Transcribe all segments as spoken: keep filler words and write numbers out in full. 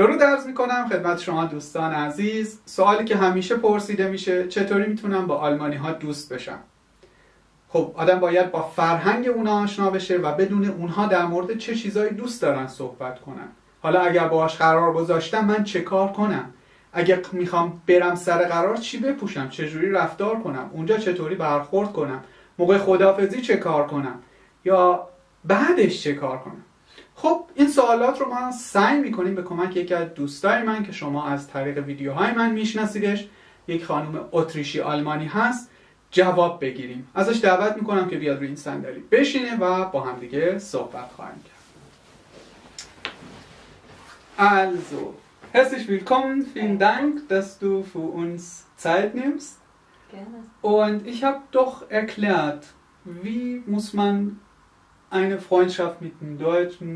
درود عرض میکنم خدمت شما دوستان عزیز. سوالی که همیشه پرسیده میشه چطوری میتونم با آلمانی ها دوست بشم؟ خب آدم باید با فرهنگ اونها آشنا بشه و بدون اونها در مورد چه چیزایی دوست دارن صحبت کنن. حالا اگر باهاش قرار گذاشتم من چه کار کنم؟ اگه میخوام برم سر قرار چی بپوشم؟ چجوری رفتار کنم؟ اونجا چطوری برخورد کنم؟ موقع خداحافظی چه کار کنم؟ یا بعدش چه کار کنم؟ خب این سوالات رو ما سعی میکنیم به کمک یکی از دوستای من که شما از طریق ویدیوهای من میشناسیدش، یک خانم اتریشی آلمانی هست، جواب بگیریم. ازش دعوت میکنم که بیاد روی این صندلی بشینه و با هم دیگه صحبت خواهیم کرد. Also, herzlich willkommen, vielen Dank, dass du für uns Zeit nimmst. Gerne. Und ich habe doch erklärt, wie muss man eine Freundschaft mit den Deutschen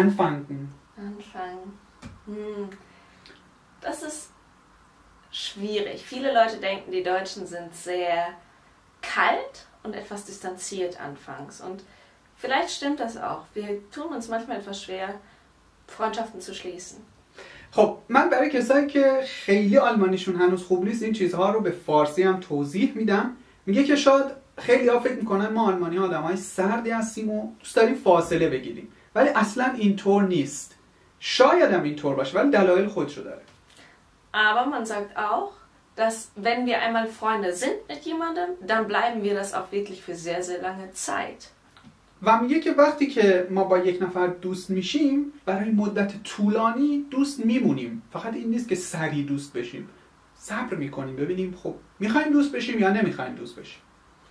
anfangen. Anfangen. Hm. Das ist schwierig. Viele Leute denken, die Deutschen sind sehr kalt und etwas distanziert anfangs. Und vielleicht stimmt das auch. Wir tun uns manchmal etwas schwer, Freundschaften zu schließen. خب من برای کسایی که خیلی آلمانیشون هنوز خوب نیست این چیزها رو به فارسی هم توضیح میدم. میگه که شاید خیلی ها فکر میکنن ما آلمانی آدمای سردی هستیم و دوست داریم فاصله بگیریم، ولی اصلا اینطور نیست. شاید هم اینطور باشه ولی دلایل خودشو داره. Aber man sagt auch, dass wenn wir einmal Freunde sind mit jemandem, dann bleiben wir das auch wirklich für sehr sehr lange Zeit. و میگه که وقتی که ما با یک نفر دوست میشیم برای مدت طولانی دوست میمونیم. فقط این نیست که سریع دوست بشیم. صبر میکنیم ببینیم خب میخوایم دوست بشیم یا نمیخوایم دوست بشیم.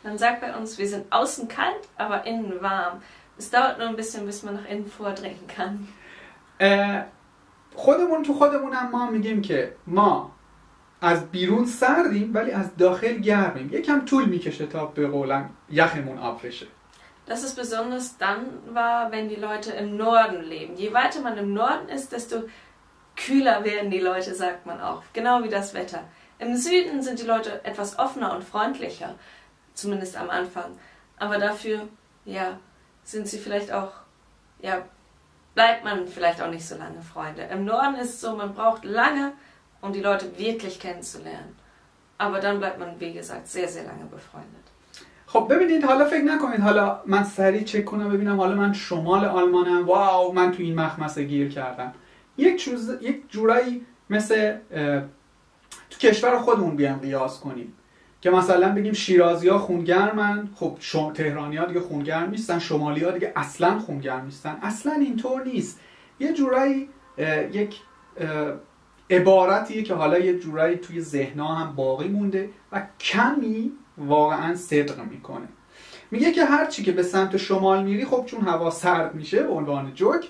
Man sagt bei uns, wir sind außen kalt, aber innen warm. Es dauert nur ein bisschen, bis man nach innen vordringen kann. خودمون تو خودمونم ما میگیم که ما از بیرون سردیم ولی از داخل گرمیم. یکم طول میکشه تا به قولن یخمون آب بشه. Das ist besonders dann wahr, wenn die Leute im Norden leben. Je weiter man im Norden ist, desto kühler werden die Leute, sagt man auch. Genau wie das Wetter. Im Süden sind die Leute etwas offener und freundlicher, zumindest am Anfang. Aber dafür, ja, sind sie vielleicht auch, ja, bleibt man vielleicht auch nicht so lange Freunde. Im Norden ist es so, man braucht lange, um die Leute wirklich kennenzulernen. Aber dann bleibt man, wie gesagt, sehr, sehr lange befreundet. خب ببینید حالا فکر نکنید حالا من سریع چک کنم ببینم حالا من شمال آلمانم واو من تو این مخمسه گیر کردم. یک چوز یک جورایی مثل تو کشور خودمون بیام قیاس کنیم که مثلا بگیم شیرازی‌ها خونگرمن، خب تهرانی‌ها دیگه خونگرم نیستن، شمالی‌ها دیگه اصلا خونگرم نیستن. اصلا اینطور نیست. یه جورایی یک عبارتیه که حالا یه جورایی توی ذهن‌ها هم باقی مونده و کمی واقعا صدق میکنه. میگه که هرچی که به سمت شمال میری خب چون هوا سرد میشه به عنوان جوک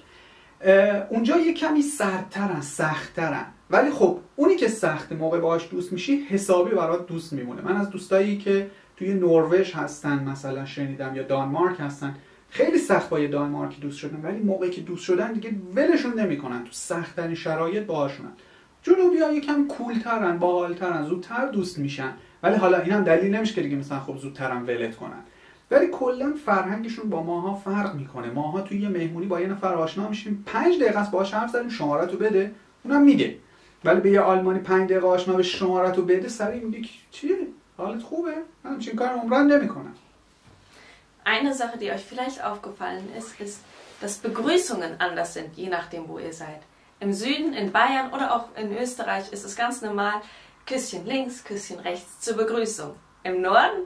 اونجا یه کمی سردترن سختترن، ولی خب اونی که سخت موقع باهاش دوست میشی حسابی برات دوست میمونه. من از دوستایی که توی نروژ هستن مثلا شنیدم یا دانمارک هستن خیلی سخت با یه دانمارکی دوست شدن، ولی موقعی که دوست شدن دیگه ولشون نمیکنن، تو سختترین شرایط باهاشونن. جنوبی‌ها یکم کولترن باحالترن زودتر دوست میشن، ولی حالا این هم دلیل نمیشه که دیگه مثلا خب زودترم ولت کنن. ولی کلا فرهنگشون با ماها فرق میکنه. ماها توی یه مهمونی با یه نفر آشنا میشیم پنج دقیقه است باهاش حرف زدیم شماره تو بده اونم میده، ولی به یه آلمانی پنج دقیقه آشنا به شماره تو بده سریع میگه چیه حالت خوبه من چنین کار عمرن نمیکنم. Eine Sache, die euch vielleicht aufgefallen ist, ist, dass Begrüßungen anders sind, je nachdem wo ihr seid. Im Süden, in Bayern oder auch in Österreich ist es ganz normal, Küsschen links, Küsschen rechts zur Begrüßung. Im Norden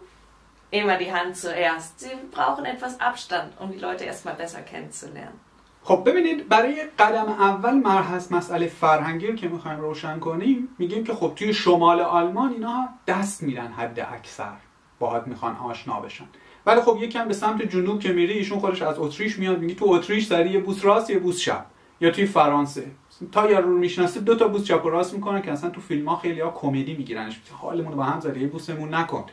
immer die Hand zuerst. Sie brauchen etwas Abstand, um die Leute erstmal besser kennenzulernen. خب ببینید برای قدم اول مرحله مسئله فرهنگی رو که میخوایم روشن کنیم میگیم که خب توی شمال آلمان اینا دست میدن حد اکثر باهات میخوان آشنا بشن، ولی خب یکم به سمت جنوب که میری ایشون خودش از اتریش میاد میگه تو اتریش سری یه بوس راست یه بوس چپ، یا توی فرانسه تا یارو رو میشناسید دو تا بوس چپ و راست میکنن که اصلا تو فیلم ها خیلی ها کمدی میگیرنش حالمون رو با هم زدی بوسمون نکن.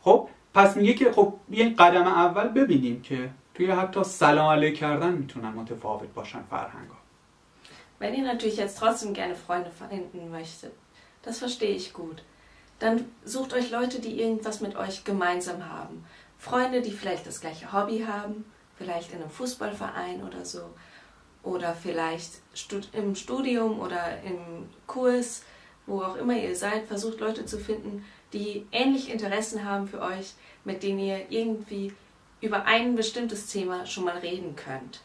خب پس میگه که خب یه قدم اول ببینیم که توی حتی سلام علیک کردن میتونن متفاوت باشن فرهنگا. Wenn ihr natürlich jetzt trotzdem gerne Freunde finden möchtet, das verstehe ich gut. Dann sucht euch Leute, die irgendwas mit euch gemeinsam haben. Freunde, die vielleicht das gleiche Hobby haben, vielleicht in einem Fußballverein oder so. oder vielleicht im Studium oder im Kurs, wo auch immer ihr seid, versucht Leute zu finden, die ähnliche Interessen haben für euch, mit denen ihr irgendwie über ein bestimmtes Thema schon mal reden könnt.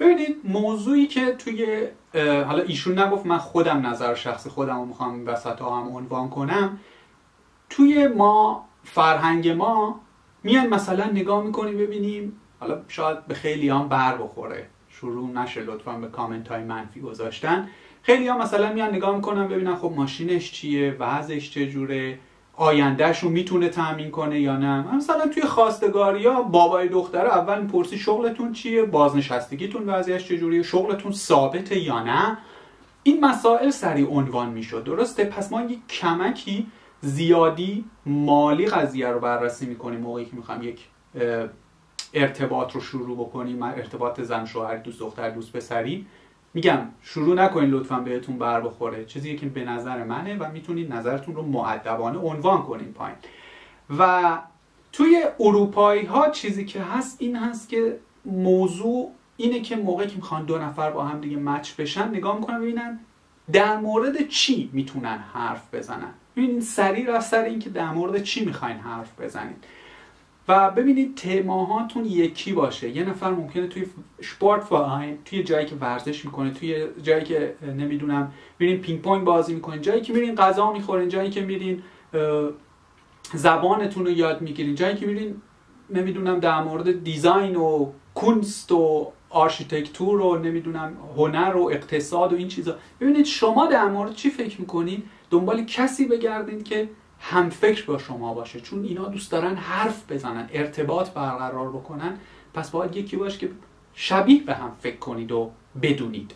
ببینید موضوعی که توی حالا ایشون نگفت، من خودم نظر شخص خودم رو میخوام وسط ها هم عنوان کنم. توی ما فرهنگ ما میان مثلا نگاه میکنیم ببینیم، حالا شاید به خیلی هم بر بخوره، شروع نشه لطفا به کامنت های منفی گذاشتن. خیلی ها مثلا میان نگاه میکنن ببینن خب ماشینش چیه، وضعش چجوره، آیندهش رو میتونه تأمین کنه یا نه. مثلا توی خواستگاری ها بابای دختر اول پرسی شغلتون چیه، بازنشستگیتون وضعیش چجوریه، شغلتون ثابته یا نه. این مسائل سریع عنوان میشد، درسته؟ پس ما یک کمکی زیادی مالی قضیه رو بررسی میکنیم موقعی که میخوام یک ارتباط رو شروع بکنیم، ارتباط زن شوهر، دوست دختر، دوست پسری. میگم شروع نکنین لطفا بهتون بر بخوره، چیزی که به نظر منه و میتونید نظرتون رو مؤدبانه عنوان کنین پایین. و توی اروپایی ها چیزی که هست این هست که موضوع اینه که موقعی که میخوان دو نفر با هم دیگه مچ بشن نگاه میکنن ببینن در مورد چی میتونن حرف بزنن. ببینین سریع رفت سر این که در مورد چی میخواین حرف بزنید و ببینید تماهاتون یکی باشه. یه نفر ممکنه توی سپورت فاین، توی جایی که ورزش میکنه، توی جایی که نمیدونم میرین پینگ پونگ بازی میکنین، جایی که میرین غذا میخورین، جایی که میرین زبانتون رو یاد میگیرین، جایی که میرین نمیدونم در مورد دیزاین و کونست و آرشیتکتور و نمیدونم هنر و اقتصاد و این چیزا. ببینید شما در مورد چی فکر میکنین، دنبال کسی بگردید که هم فکر با شما باشه، چون اینا دوست دارن حرف بزنن، ارتباط برقرار بکنن. پس باید یکی باشه که شبیه به هم فکر کنید و بدونید.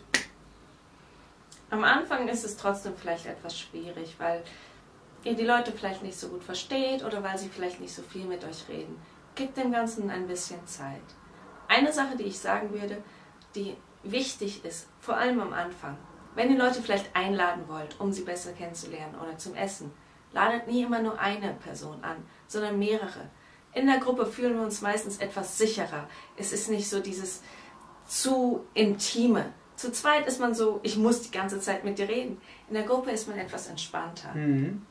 Am Anfang ist es trotzdem vielleicht etwas schwierig, weil ihr die Leute vielleicht nicht so gut versteht oder weil sie vielleicht nicht so viel mit euch reden. Gebt dem Ganzen ein bisschen Zeit. Eine Sache, die ich sagen würde, die wichtig ist, vor allem am Anfang, wenn ihr Leute vielleicht einladen wollt, um sie besser kennenzulernen oder zum Essen, ladet nie immer nur eine Person an, sondern mehrere. In der Gruppe fühlen wir uns meistens etwas sicherer. Es ist nicht so dieses zu intime. Zu zweit ist man so, ich muss die ganze Zeit mit dir reden. In der Gruppe ist man etwas entspannter. Mhm.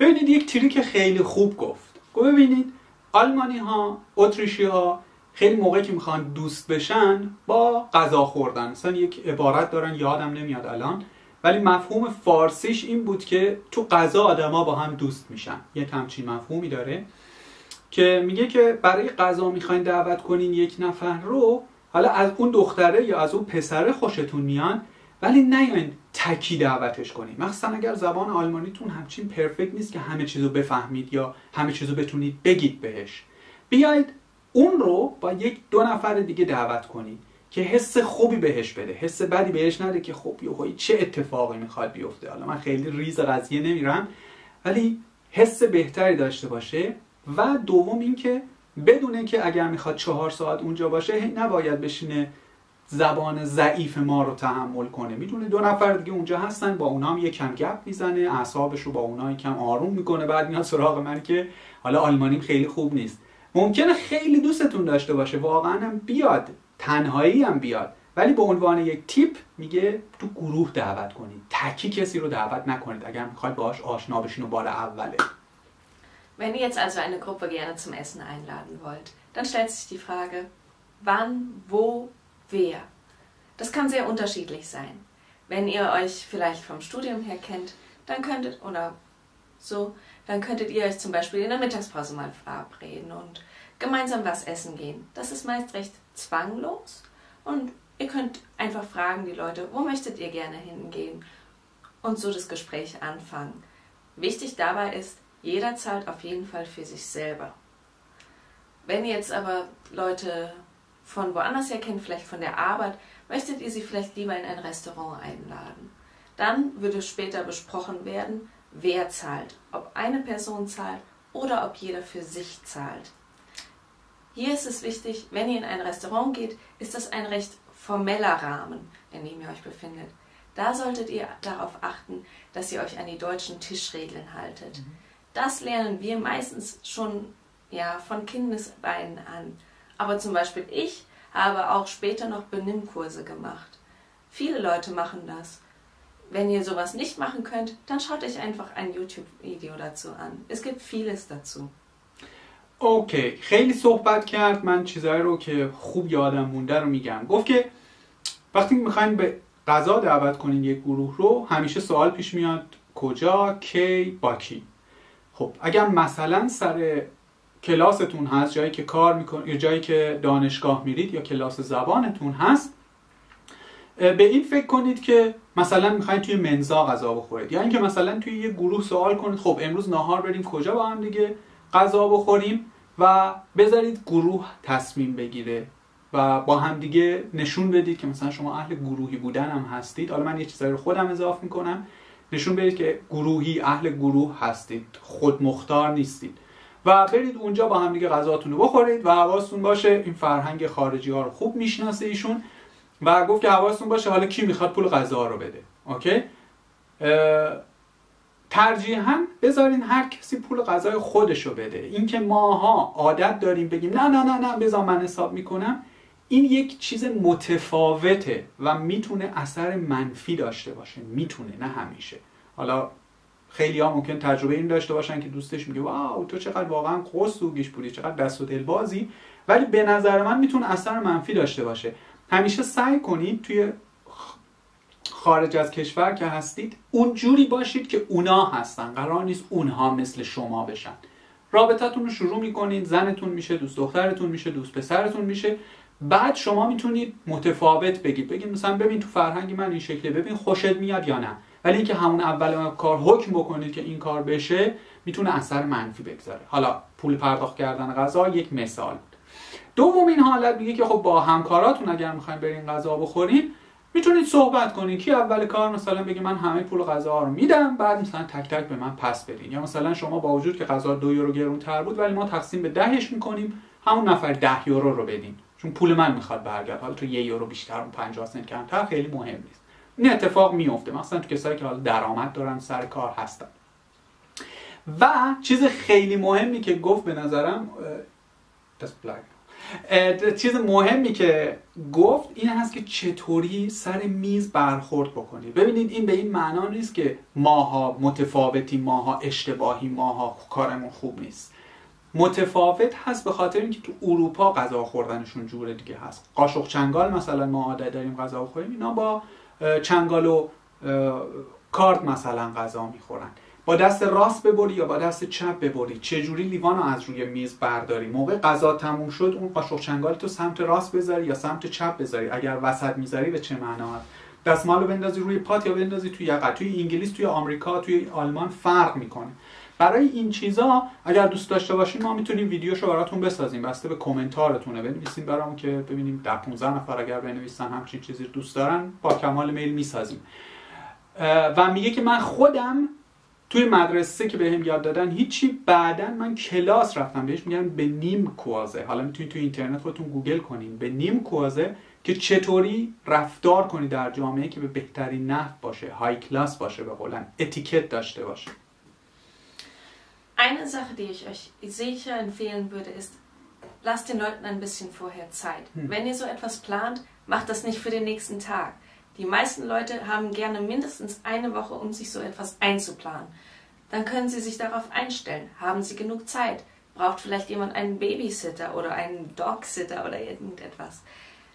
ببینید یک تریک خیلی خوب گفت. ببینید آلمانی ها، اتریشی ها خیلی موقعی که میخوان دوست بشن با غذا خوردن. مثلا یک عبارت دارن یادم نمیاد الان، ولی مفهوم فارسیش این بود که تو غذا آدما با هم دوست میشن. یک همچین مفهومی داره که میگه که برای غذا میخواین دعوت کنین یک نفر رو، حالا از اون دختره یا از اون پسره خوشتون میان، ولی نیاین تکی دعوتش کنین. مخصوصا اگر زبان آلمانیتون همچین پرفکت نیست که همه چیزو بفهمید یا همه چیزو بتونید بگید بهش. بیاید اون رو با یک دو نفر دیگه دعوت کنین که حس خوبی بهش بده، حس بدی بهش نده که خب یهویی چه اتفاقی میخواد بیفته. حالا من خیلی ریز قضیه نمیرم، ولی حس بهتری داشته باشه. و دوم اینکه بدونه که اگر میخواد چهار ساعت اونجا باشه نباید بشینه زبان ضعیف ما رو تحمل کنه. میدونه دو نفر دیگه اونجا هستن، با اونام یه کم گپ میزنه، اعصابش رو با اونها کم آروم میکنه، بعد میاد سراغ من که حالا آلمانیم خیلی خوب نیست. ممکنه خیلی دوستتون داشته باشه، واقعا هم بیاد، تنهایی هم بیاد، ولی به عنوان یک تیپ میگه تو گروه دعوت کنید، تکی کسی رو دعوت نکنید اگر میخواید باهاش آشنا بشین و بالا اوله. Wenn ihr jetzt also eine Gruppe gerne zum Essen einladen wollt, dann stellt sich die Frage, wann, wo, wer. Das kann sehr unterschiedlich sein. Wenn ihr euch vielleicht vom Studium her kennt, dann könntet oder so, dann könntet ihr euch zum Beispiel in der Mittagspause mal verabreden und gemeinsam was essen gehen. Das ist meist recht zwanglos und ihr könnt einfach fragen die Leute, wo möchtet ihr gerne hingehen und so das Gespräch anfangen. Wichtig dabei ist, jeder zahlt auf jeden Fall für sich selber. Wenn ihr jetzt aber Leute von woanders her kennt, vielleicht von der Arbeit, möchtet ihr sie vielleicht lieber in ein Restaurant einladen. Dann würde später besprochen werden, wer zahlt, ob eine Person zahlt oder ob jeder für sich zahlt. Hier ist es wichtig, wenn ihr in ein Restaurant geht, ist das ein recht formeller Rahmen, in dem ihr euch befindet. Da solltet ihr darauf achten, dass ihr euch an die deutschen Tischregeln haltet. Das lernen wir meistens schon ja, von Kindesbeinen an. Aber zum Beispiel ich habe auch später noch Benimmkurse gemacht. Viele Leute machen das. Wenn ihr sowas nicht machen könnt, dann schaut euch einfach ein YouTube-Video dazu an. Es gibt vieles dazu. Okay, خیلی صحبت کرد. من چیزایی رو که خوب یادم مونده رو میگم. گفت که وقتی میخواین به غذا دعوت کنین یک گروه رو، همیشه سوال پیش میاد کجا، کی، با کی. خب اگر مثلا سر کلاستون هست، جایی که کار میکنید یا جایی که دانشگاه میرید یا کلاس زبانتون هست، به این فکر کنید که مثلا میخواید توی منزا غذا بخورید، یا یعنی اینکه مثلا توی یه گروه سوال کنید خب امروز ناهار بریم کجا با هم دیگه غذا بخوریم، و بذارید گروه تصمیم بگیره و با هم دیگه نشون بدید که مثلا شما اهل گروهی بودن هم هستید. حالا من یه چیزایی رو خودم اضافه میکنم. نشون بدید که گروهی، اهل گروه هستید، خودمختار نیستید، و برید اونجا با هم دیگه غذاتون رو بخورید و حواستون باشه این فرهنگ خارجی ها رو خوب میشناسه ایشون، و گفت که حواستون باشه حالا کی میخواد پول غذا رو بده. اوکی؟ ترجیحاً بذارین هر کسی پول غذای خودش رو بده. اینکه ماها عادت داریم بگیم نه نه نه نه بذار من حساب میکنم، این یک چیز متفاوته و میتونه اثر منفی داشته باشه. میتونه، نه همیشه. حالا خیلی ها ممکن تجربه این داشته باشن که دوستش میگه واو تو چقدر واقعا قصد و گیش پولی، چقدر دست و دلبازی، ولی به نظر من میتونه اثر منفی داشته باشه. همیشه سعی کنید توی خارج از کشور که هستید اونجوری باشید که اونا هستن، قرار نیست اونها مثل شما بشن. رابطتون رو شروع میکنید، زنتون میشه، دوست دخترتون میشه، دوست پسرتون میشه، بعد شما میتونید متفاوت بگید، بگید مثلا ببین تو فرهنگ من این شکله، ببین خوشت میاد یا نه. ولی اینکه همون اول کار حکم بکنید که این کار بشه، میتونه اثر منفی بگذاره. حالا پول پرداخت کردن غذا یک مثال. دومین حالت میگه که خب با همکاراتون اگر میخواین برین غذا بخورین، میتونید صحبت کنید که اول کار مثلا بگه من همه پول غذا رو میدم، بعد مثلا تک تک به من پس بدین، یا مثلا شما با وجود که غذا دو یورو گرون‌تر بود ولی ما تقسیم به دهش میکنیم، همون نفر ده یورو رو بدین چون پول من میخواد برگرد. حالا تو یه یورو بیشتر اون پنجاه سنت کمتر خیلی مهم نیست. این اتفاق میفته مثلا تو کسایی که حالا درآمد دارن، سر کار هستن. و چیز خیلی مهمی که گفت به نظرم چیز مهمی که گفت این هست که چطوری سر میز برخورد بکنید. ببینید این به این معنا نیست که ماها متفاوتی، ماها اشتباهی، ماها کارمون خوب نیست. متفاوت هست به خاطر اینکه تو اروپا غذا خوردنشون جور دیگه هست. قاشق چنگال مثلا ما عادت داریم غذا بخوریم، اینا با چنگال و کارت مثلا غذا میخورن. با دست راست ببری یا با دست چپ ببری، چجوری لیوان رو از روی میز برداری، موقع غذا تموم شد اون قاشق چنگال تو سمت راست بذاری یا سمت چپ بذاری، اگر وسط میذاری به چه معنا هست، دستمال رو بندازی روی پات یا بندازی توی یقه. توی انگلیس، توی آمریکا، توی آلمان فرق میکنه. برای این چیزا اگر دوست داشته باشین ما میتونیم ویدیوشو براتون بسازیم، بسته به کامنتارتونه. بنویسین برام که ببینیم در پانزده نفر اگر بنویسن همچین چیزی دوست دارن، با کمال میل میسازیم. و میگه که من خودم توی مدرسه که بهم یاد دادن هیچی، بعداً من کلاس رفتم بهش میگن بنیمکوازه. حالا میتونید توی اینترنت خودتون گوگل کنین بنیمکوازه، که چطوری رفتار کنی در جامعه که به بهترین نحو باشه، های کلاس باشه، به قولن اتیکت داشته باشه. Eine Sache, die ich euch sicher empfehlen würde, ist, lasst den Leuten ein bisschen vorher Zeit. Hm. Wenn ihr so etwas plant, macht das nicht für den nächsten Tag. Die meisten Leute haben gerne mindestens eine Woche, um sich so etwas einzuplanen. Dann können sie sich darauf einstellen. Haben sie genug Zeit? Braucht vielleicht jemand einen Babysitter oder einen Dogsitter oder irgendetwas?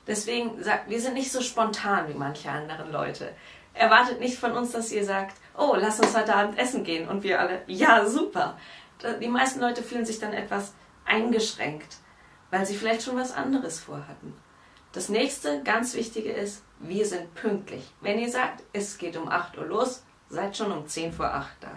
Deswegen sagt, wir sind nicht so spontan wie manche anderen Leute. Erwartet nicht von uns, dass ihr sagt, oh, lass uns heute Abend essen gehen. Und wir alle, ja, super. Die meisten Leute fühlen sich dann etwas eingeschränkt, weil sie vielleicht schon was anderes vorhatten. Das nächste, ganz wichtige ist, wir sind pünktlich. Wenn ihr sagt, es geht um acht Uhr los, seid schon um zehn vor acht da.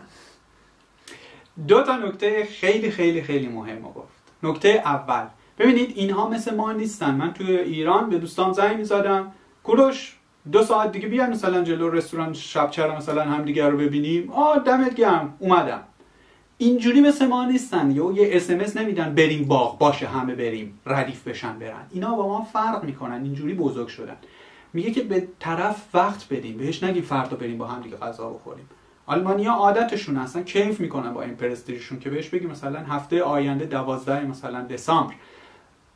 دو تا نکته خیلی خیلی خیلی مهم گفت. نکته اول، ببینید اینها مثل ما نیستن. من توی ایران به دوستان زنگ می‌زدم، کوروش دو ساعت دیگه بیان مثلا جلو رستوران شب چرا مثلا همدیگه رو ببینیم. آ دمت گرم اومدم. اینجوری مثل ما نیستن، یا یه اس ام اس نمیدن بریم باغ، باشه همه بریم ردیف بشن برن. اینا با ما فرق میکنن، اینجوری بزرگ شدن. میگه که به طرف وقت بدیم، بهش نگیم فردا بریم با هم دیگه غذا بخوریم. آلمانیا عادتشون اصلا کیف میکنن با این پرستیژشون که بهش بگیم مثلا هفته آینده دوازده مثلا دسامبر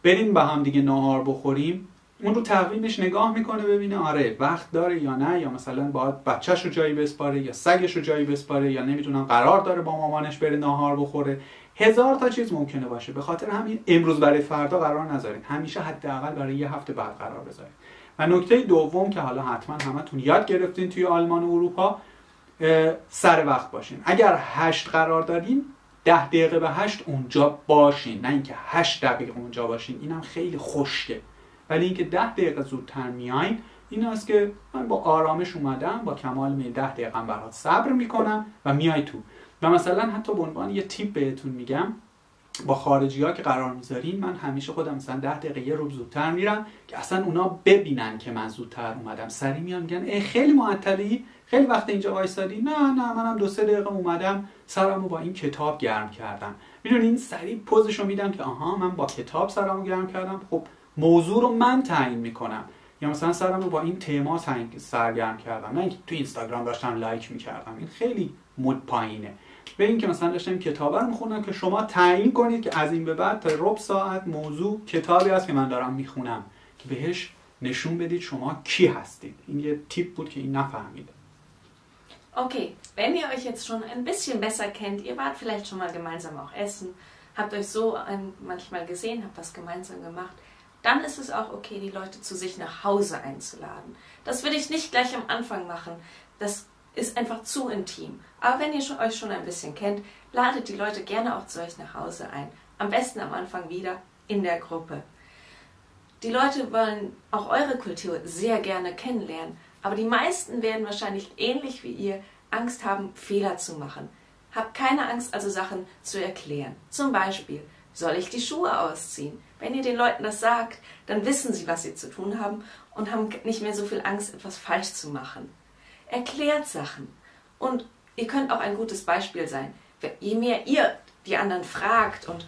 بریم با هم دیگه ناهار بخوریم. اون رو تقویمش نگاه میکنه ببینه آره وقت داره یا نه، یا مثلا باید بچه‌ش رو جایی بسپاره یا سگش رو جایی بسپاره یا نمیتونم قرار داره با مامانش بره ناهار بخوره. هزار تا چیز ممکنه باشه. به خاطر همین امروز برای فردا قرار نذارید، همیشه حداقل برای یه هفته بعد قرار بذارید. و نکته دوم که حالا حتما همتون یاد گرفتین توی آلمان و اروپا، سر وقت باشین. اگر هشت قرار دارین ده دقیقه به هشت اونجا باشین، نه اینکه هشت دقیقه اونجا باشین، اینم خیلی خشکه. ولی اینکه ده دقیقه زودتر میاین این هست که من با آرامش اومدم، با کمال میل ده دقیقه برات صبر میکنم و میای تو. و مثلا حتی به عنوان یه تیپ بهتون میگم، با خارجی ها که قرار میذارین، من همیشه خودم مثلا ده دقیقه یه رو زودتر میرم که اصلا اونا ببینن که من زودتر اومدم. سری میان میگن ای خیلی معطلی، خیلی وقت اینجا وایسادی. نه نه منم دو سه دقیقه اومدم، سرمو با این کتاب گرم کردم. میدونین سری پوزشو میدم که آها من با کتاب سرمو گرم کردم. خب موضوع رو من تعیین میکنم، یا مثلا سرم رو با این تما تعیین سرگرم کردم، نه اینکه تو اینستاگرام داشتم لایک میکردم. این خیلی مود پایینه. به این که مثلا داشتم کتاب رو میخوندم که شما تعیین کنید که از این به بعد تا ربع ساعت موضوع کتابی هست که من دارم میخونم، که بهش نشون بدید شما کی هستید. این یه تیپ بود که این نفهمید. Okay, wenn ihr euch jetzt schon ein bisschen besser kennt, ihr wart vielleicht schon mal gemeinsam auch essen, habt euch so manchmal gesehen, habt was gemeinsam gemacht, dann ist es auch okay, die Leute zu sich nach Hause einzuladen. Das würde ich nicht gleich am Anfang machen. Das ist einfach zu intim. Aber wenn ihr schon, euch schon ein bisschen kennt, ladet die Leute gerne auch zu euch nach Hause ein. Am besten am Anfang wieder in der Gruppe. Die Leute wollen auch eure Kultur sehr gerne kennenlernen. Aber die meisten werden wahrscheinlich ähnlich wie ihr Angst haben, Fehler zu machen. Habt keine Angst, also Sachen zu erklären. Zum Beispiel, soll ich die Schuhe ausziehen? Wenn ihr den Leuten das sagt, dann wissen sie, was sie zu tun haben und haben nicht mehr so viel Angst, etwas falsch zu machen. Erklärt Sachen. Und ihr könnt auch ein gutes Beispiel sein. Je mehr ihr die anderen fragt und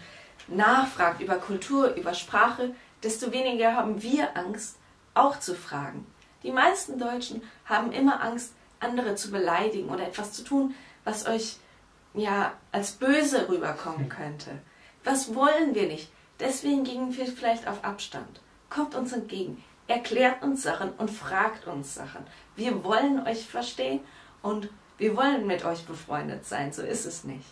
nachfragt über Kultur, über Sprache, desto weniger haben wir Angst, auch zu fragen. Die meisten Deutschen haben immer Angst, andere zu beleidigen oder etwas zu tun, was euch ja als böse rüberkommen könnte. Was wollen wir nicht? Deswegen gehen wir vielleicht auf Abstand. Kommt uns entgegen, erklärt uns Sachen und fragt uns Sachen. Wir wollen euch verstehen und wir wollen mit euch befreundet sein, so ist es nicht.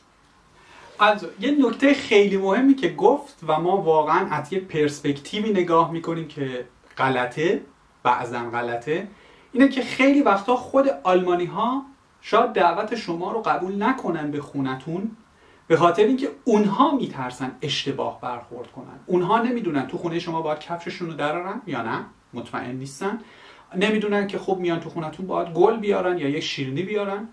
Also, یه نکته خیلی مهمی که گفت و ما واقعا از یه پرسپکتیوی نگاه میکنیم که غلطه، بعضا غلطه، اینه که خیلی وقتا خود آلمانی ها شاید دعوت شما رو قبول نکنن به خونتون، به خاطر اینکه اونها میترسن اشتباه برخورد کنن. اونها نمیدونن تو خونه شما باید کفششون رو درارن یا نه، مطمئن نیستن. نمیدونن که خب میان تو خونتون باید گل بیارن یا یک شیرینی بیارن.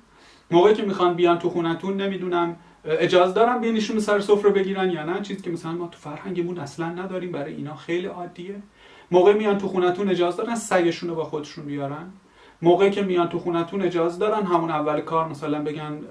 موقعی که میخوان بیان تو خونتون نمیدونم اجازه دارن بیانشون سر سفره بگیرن یا نه، چیزی که مثلا ما تو فرهنگمون اصلا نداریم، برای اینا خیلی عادیه. موقعی میان تو خونتون اجازه دارن سگشون رو با خودشون بیارن. موقعی که میان تو خونتون اجازه دارن همون اول کار مثلا بگن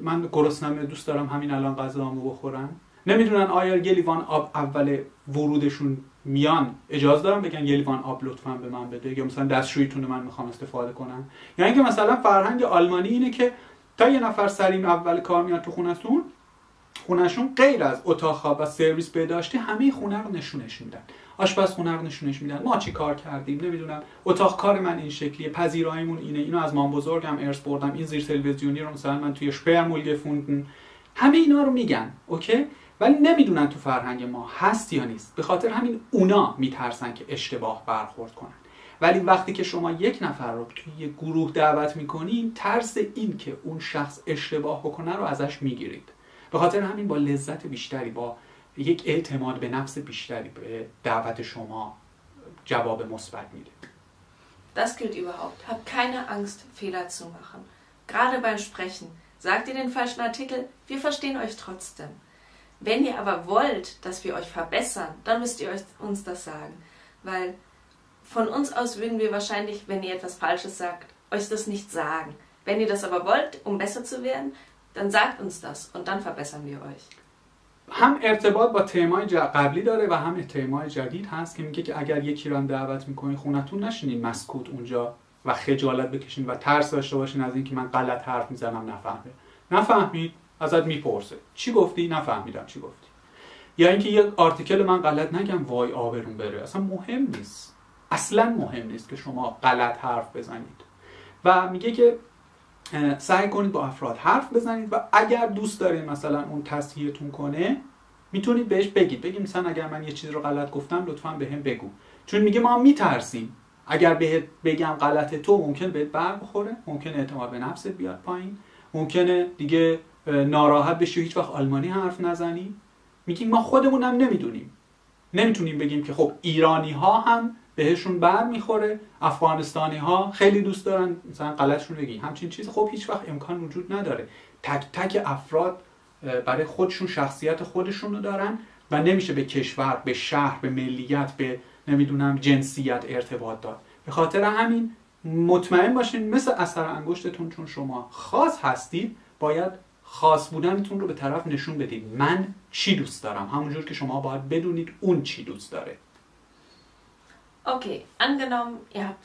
من گرسنمه، دوست دارم همین الان غذامو بخورم. نمیدونن آیا گلیوان آب اول ورودشون میان اجازه دارن بگن گلیوان آب لطفاً به من بده، یا مثلا دستشوییتون رو من میخوام استفاده کنم. یا اینکه مثلا فرهنگ آلمانی اینه که تا یه نفر سریم اول کار میاد تو خونتون، خونشون غیر از اتاق خواب و سرویس بهداشتی همه خونه رو نشونش میدن، آشپزخونه رو نشونش میدن، ما چی کار کردیم، نمیدونم اتاق کار من این شکلیه، پذیراییمون اینه، اینو از مام بزرگم ارث بردم، این زیر تلویزیونی رو مثلا من توی شپرمول گفوندم. همه اینا رو میگن، اوکی، ولی نمیدونن تو فرهنگ ما هست یا نیست. به خاطر همین اونا میترسن که اشتباه برخورد کنن. ولی وقتی که شما یک نفر رو توی یه گروه دعوت میکنین، ترس این که اون شخص اشتباه بکنه رو ازش میگیرید. به خاطر همین با لذت بیشتری، با یک اعتماد به نفس بیشتری به دعوت شما جواب مثبت میده. Das gilt überhaupt. Habt keine Angst, Fehler zu machen. Gerade beim Sprechen. Sagt ihr den falschen Artikel, wir verstehen euch trotzdem. Wenn ihr aber wollt, dass wir euch verbessern, dann müsst ihr euch, uns das sagen. Weil von uns aus würden wir wahrscheinlich, wenn ihr etwas Falsches sagt, euch das nicht sagen. Wenn ihr das aber wollt, um besser zu werden, dann sagt uns das und dann verbessern wir euch. هم ارتباط با تیمای قبلی داره و هم تیمای جدید هست که میگه که اگر یکی رو دعوت میکنین خونتون، نشینین مسکوت اونجا و خجالت بکشین و ترس داشته باشین از اینکه من غلط حرف میزنم نفهمه. نفهمید ازت میپرسه چی گفتی، نفهمیدم چی گفتی. یا اینکه یک آرتیکل من غلط نگم وای آبرون بره، اصلا مهم نیست. اصلا مهم نیست که شما غلط حرف بزنید و میگه که سعی کنید با افراد حرف بزنید و اگر دوست دارید مثلا اون تصحیحتون کنه میتونید بهش بگید بگید مثلا اگر من یه چیز رو غلط گفتم لطفا بهم بگو، چون میگه ما میترسیم اگر بهت بگم غلط تو ممکن بهت بر بخوره، ممکنه اعتماد به نفست بیاد پایین، ممکنه دیگه ناراحت بشی و هیچ وقت آلمانی حرف نزنی. میگیم ما خودمون هم نمیدونیم، نمیتونیم بگیم که خب ایرانی ها هم بهشون بر میخوره، افغانستانی ها خیلی دوست دارن مثلا غلطشون بگیم، همچین چیز خب هیچ وقت امکان وجود نداره. تک تک افراد برای خودشون شخصیت خودشون رو دارن و نمیشه به کشور، به شهر، به ملیت، به نمیدونم جنسیت ارتباط داد. به خاطر همین مطمئن باشین مثل اثر انگشتتون، چون شما خاص هستید باید خاص بودنتون رو به طرف نشون بدید. من چی دوست دارم، همونجور که شما باید بدونید اون چی دوست داره. Okay, angenommen, ihr habt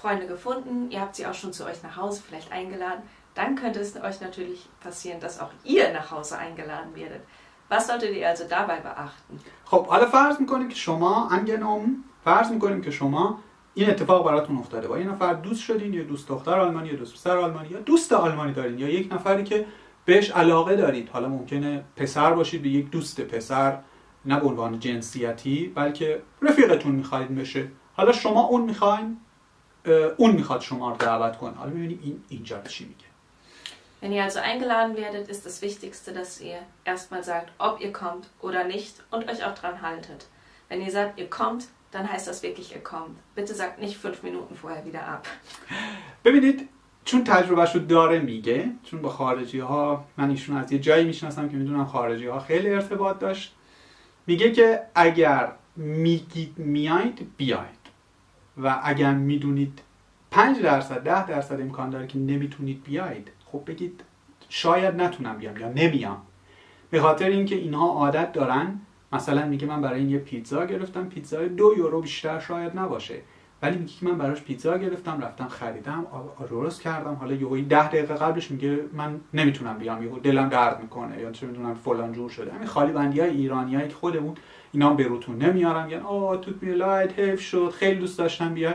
Freunde gefunden, ihr habt sie auch schon zu euch nach Hause vielleicht eingeladen, dann könnte es euch natürlich passieren, dass auch ihr nach Hause eingeladen werdet. Was solltet ihr also dabei beachten? خب حالا فرض میکنیم که شما angenommen فرض میکنیم که شما این اتفاق براتون افتاده، با یه نفر دوست شدین، یا دوست دختر آلمانی، یا دوست پسر آلمانی، یا دوست آلمانی دارین، یا یک نفری که بهش علاقه دارید. حالا ممکنه پسر باشید، به یک دوست پسر، نه به عنوان جنسیتی بلکه رفیقتون میخواید بشه. حالا شما اون میخواین، اون میخواد شما رو دعوت کنه. حالا ببینیم این اینجا چی میگه. Wenn ihr also eingeladen werdet, ist das Wichtigste, dass ihr erstmal sagt, ob ihr kommt oder nicht und euch auch dran haltet. Wenn ihr sagt, ihr kommt, dann heißt das wirklich, ihr kommt. Bitte sagt nicht fünf Minuten vorher wieder ab. ببینید، چون تجربهش رو داره میگه، چون با خارجی ها، من ایشون از یه جایی میشناسم که میدونم خارجی ها خیلی ارتباط داشت، میگه که اگر میگید میایید بیایید و اگر میدونید پنج درصد ده درصد امکان داره که نمیتونید بیایید، خب بگید شاید نتونم بیام یا نمیام. به خاطر اینکه اینها عادت دارن، مثلا میگه من برای این یه پیتزا گرفتم، پیتزای دو یورو بیشتر شاید نباشه، ولی میگه که من براش پیتزا گرفتم، رفتم خریدم، درست کردم، حالا یهو ده دقیقه قبلش میگه من نمیتونم بیام، یهو دلم درد میکنه، یا چه میدونم فلان جور شده. همین خالی بندیای ایرانیایی که خودمون اینا به روتون نمیارن، میگن آ توت میلایت حیف شد، خیلی دوست داشتم بیای.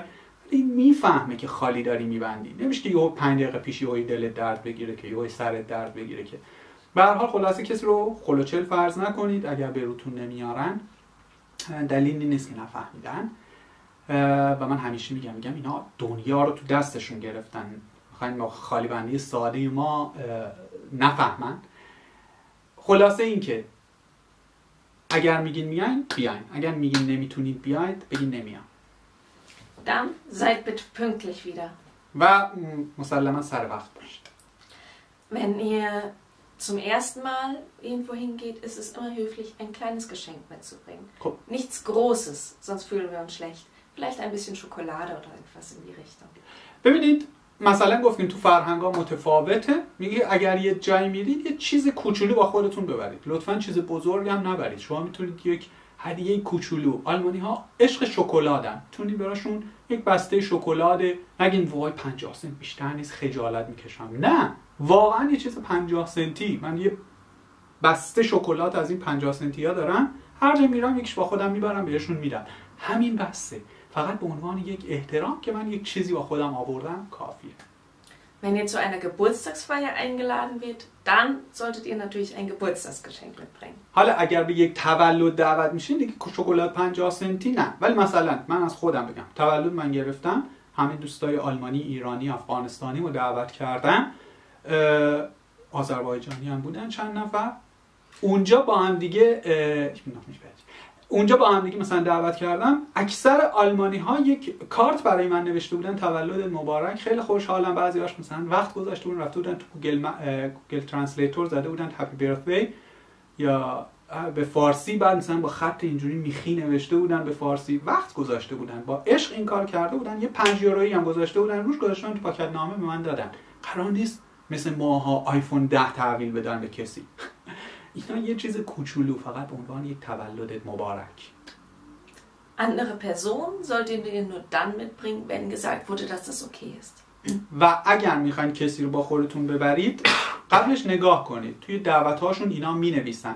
این میفهمه که خالی داری میبندی، نمیشه که یهو پنج دقیقه پیش یهو دلت درد بگیره، که یهو سرت درد بگیره. که به هر حال خلاصه کسی رو خلوچل فرض نکنید، اگر به روتون نمیارن دلیلی نیست که نفهمیدن. و من همیشه میگم میگم اینا دنیا رو تو دستشون گرفتن، میخواین ما خالی بندی ساده ما نفهمن. خلاصه این که اگر میگین میاین بیاین، اگر میگین نمیتونید بیاید بگین نمیام. Dann seid bitte pünktlich wieder. و مسلما سر وقت باشید. Wenn ihr zum ersten Mal irgendwo hingeht, ist es immer höflich, ein kleines Geschenk mitzubringen. Cool. Nichts Großes, sonst fühlen wir uns schlecht. Vielleicht ein bisschen Schokolade oder etwas in die Richtung. ببینید، مثلا گفتیم تو فرهنگ‌ها متفاوته. میگه اگر یه جایی میرید یه چیز کوچولو با خودتون ببرید. لطفاً چیز بزرگی هم نبرید. شما میتونید یک هدیه کوچولو. آلمانی ها عشق شکلاتن، میتونید براشون یک بسته شکلات، نگین وای پنجاه سنت بیشتر نیست خجالت میکشم، نه واقعا یه چیز پنجاه سنتی. من یه بسته شکلات از این پنجاه سنتی ها دارم، هر جا میرم یکیش با خودم میبرم بهشون میدم. همین بسته، فقط به عنوان یک احترام که من یک چیزی با خودم آوردم کافیه. Wenn ihr zu einer Geburtstagsfeier eingeladen wird, dann solltet ihr natürlich ein Geburtstagsgeschenk mitbringen. حالا اگر به یک تولد دعوت میشین دیگه شکلات پنجاه سنتی نه، ولی مثلا من از خودم بگم تولد من گرفتم، همین دوستای آلمانی، ایرانی، افغانستانی رو دعوت کردم، آذربایجانی هم بودن چند نفر، اونجا با هم دیگه اونجا با هم دیگه مثلا دعوت کردم. اکثر آلمانی ها یک کارت برای من نوشته بودن، تولد مبارک، خیلی خوشحالم. بعضی هاش مثلا وقت گذاشته بودن، رفته بودن تو گوگل گوگل ترنسلیتور زده بودن هپی برثدی یا به فارسی، بعد مثلا با خط اینجوری میخی نوشته بودن به فارسی، وقت گذاشته بودن، با عشق این کار کرده بودن. یه پنج یورویی هم گذاشته بودن روش، گذاشتن تو پاکت نامه به من دادن. قرار نیست مثل ماها آیفون ده تحویل بدن به کسی. اینا یه چیز کوچولو فقط به عنوان یک تولدت مبارک. Andere Personen solltet ihr nur dann mitbringen, wenn gesagt wurde, dass das okay ist. و اگر میخواین کسی رو با خودتون ببرید قبلش نگاه کنید، توی دعوت‌هاشون اینا مینویسن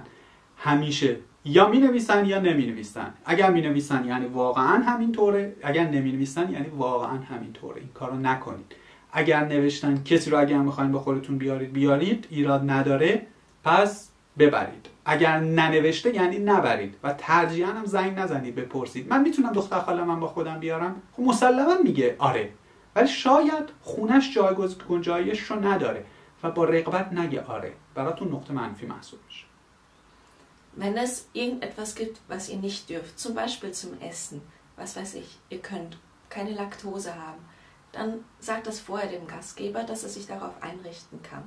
همیشه یا می نویسن یا نمی نویسن. اگر می نویسن یعنی واقعا همینطوره، اگر نمی نویسن یعنی واقعا همینطوره. این کارو نکنید. اگر نوشتن کسی رو اگر میخواین با خودتون بیارید بیارید، ایراد نداره، پس ببرید. اگر ننوشته یعنی نبرید و ترجیحاً هم زنگ نزنید، بپرسید من میتونم دختر خاله‌مم با خودم بیارم؟ خب مسلماً میگه آره، ولی شاید خونش جایگزین گنجایش رو نداره و با رغبت نگه آره، براتون نقطه منفی محسوب میشه. Wenn es irgendetwas gibt, was ihr nicht dürft, zum Beispiel zum Essen, was weiß ich, ihr könnt keine Laktose haben, dann sagt das vorher dem Gastgeber, dass er sich darauf einrichten kann.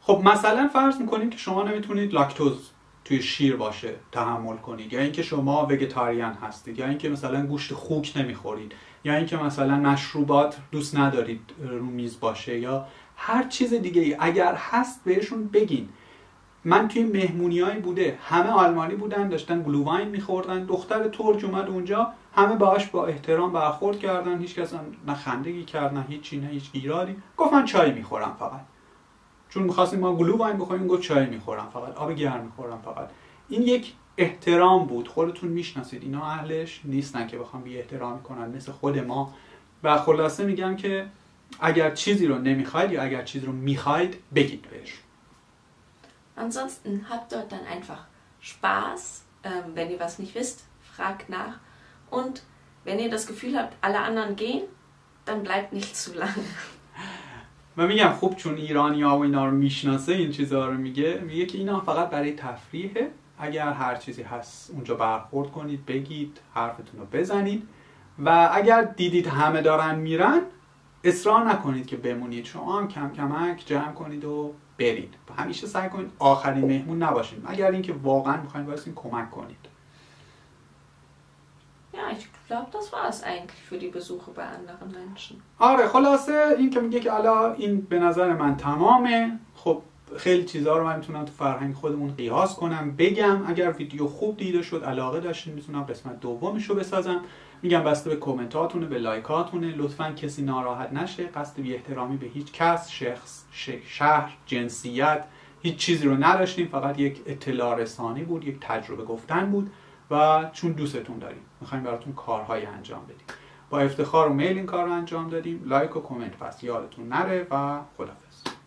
خب مثلا فرض میکنیم که شما نمیتونید لاکتوز توی شیر باشه تحمل کنید، یا اینکه شما وگتاریان هستید، یا اینکه مثلا گوشت خوک نمیخورید، یا اینکه مثلا مشروبات دوست ندارید رو میز باشه، یا هر چیز دیگه ای اگر هست بهشون بگین. من توی مهمونیایی بوده همه آلمانی بودن داشتن گلوواین میخوردن، دختر ترک اومد اونجا همه باهاش با احترام برخورد کردن، هیچ کس نه خندگی کرد نه هیچی نه هیچ ایرادی، گفت من چای میخورم فقط، چون میخواستیم ما گلوواین بخوریم گفت چای میخورم فقط، آب گرم میخورم فقط. این یک احترام بود، خودتون میشناسید اینا اهلش نیستن که بخوام بی احترامی کنن مثل خود ما. و خلاصه میگم که اگر چیزی رو نمیخواید یا اگر چیزی رو میخواید بگید بهش. Ansonsten habt dort dann einfach Spaß, ähm, wenn ihr was nicht wisst, fragt nach. Und wenn ihr das Gefühl habt, alle anderen gehen, dann bleibt nicht zu lange. من میگم خب چون ایرانی‌ها و اینا رو میشناسه این چیزا رو میگه، میگه که اینا فقط برای تفریحه، اگر هر چیزی هست اونجا برخورد کنید، بگید، حرفتون رو بزنید، و اگر دیدید همه دارن میرن اصرار نکنید که بمونید، شما هم کم کمک جمع کنید و برید. همیشه سعی کنید آخرین مهمون نباشید، اگر اینکه واقعا میخواین واسین کمک کنید. Ja, ich glaube, das war es eigentlich für die Besuche bei anderen Menschen. آره خلاصه این که میگه که الا این به نظر من تمامه. خب خیلی چیزها رو من میتونم تو فرهنگ خودمون قیاس کنم بگم. اگر ویدیو خوب دیده شد علاقه داشتین میتونم قسمت دومشو بسازم. میگم بسته به کامنتاتونه، به لایکاتونه، لطفا کسی ناراحت نشه، قصد بی احترامی به هیچ کس، شخص، شهر، جنسیت، هیچ چیزی رو نداشتیم، فقط یک اطلاع رسانی بود، یک تجربه گفتن بود. و چون دوستتون داریم میخوایم براتون کارهایی انجام بدیم. با افتخار و میل این کار رو انجام دادیم. لایک و کامنت پس یادتون نره و خداحافظ.